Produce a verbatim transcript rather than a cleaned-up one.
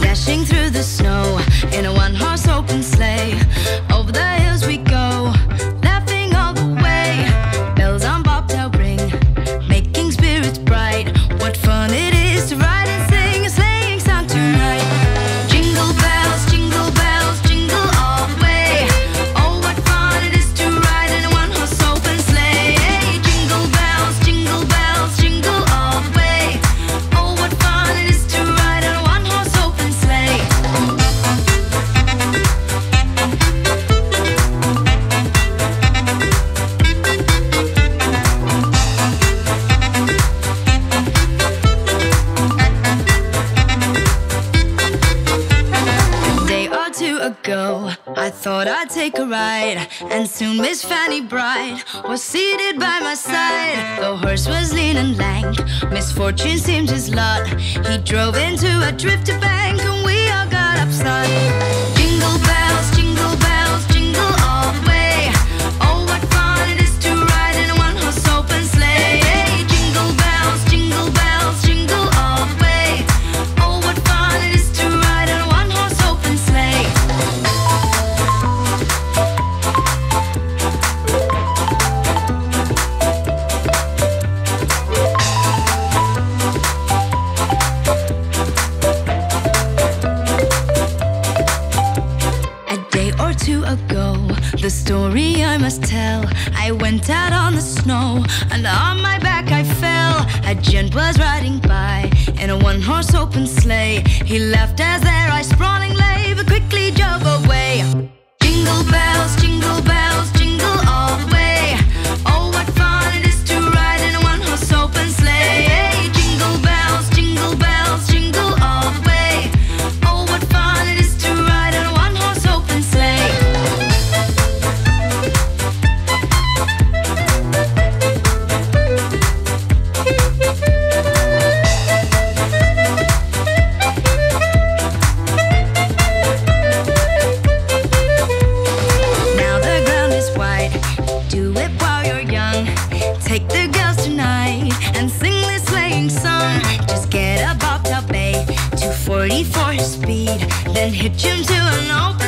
Dashing through the snow in a one-horse open sleigh, over the hills we go, laughing all the way. Bells on bobtail ring, making spirits bright. What fun it is to ride and sing a sleighing song tonight. Jingle bells, jingle bells, jingle all the way. Oh, what fun it is to ride in a one-horse open sleigh. Hey, jingle bells, jingle bells, jingle all the way. Oh, what fun it is to ride in a one-horse open sleigh. Two ago, I thought I'd take a ride, and soon Miss Fanny Bright was seated by my side. The horse was lean and lank, misfortune seemed his lot. He drove into a drifted bank, and we all got upset. Jingle bells, jingle bells, jingle all the way. Oh, what fun it is to ride in a one-horse open sleigh. Hey, jingle bells, jingle bells, jingle all the way. Oh, what fun it is to ride in a one-horse open sleigh. Two ago, the story I must tell. I went out on the snow, and on my back I fell. A gent was riding by in a one-horse open sleigh. He laughed as there I sprawling lay, but quickly drove away. Jingle bells, jingle bells, jingle all the way. Oh, what fun it is to ride in a one-horse open sleigh. Hey, jingle bells, jingle bells, jingle all the way. Oh, what fun it is to ride in a one-horse open sleigh. Do it while you're young. Take the girls tonight and sing this sleighing song. Just get a bobtail bay, two forty for your speed, then hitch him to an open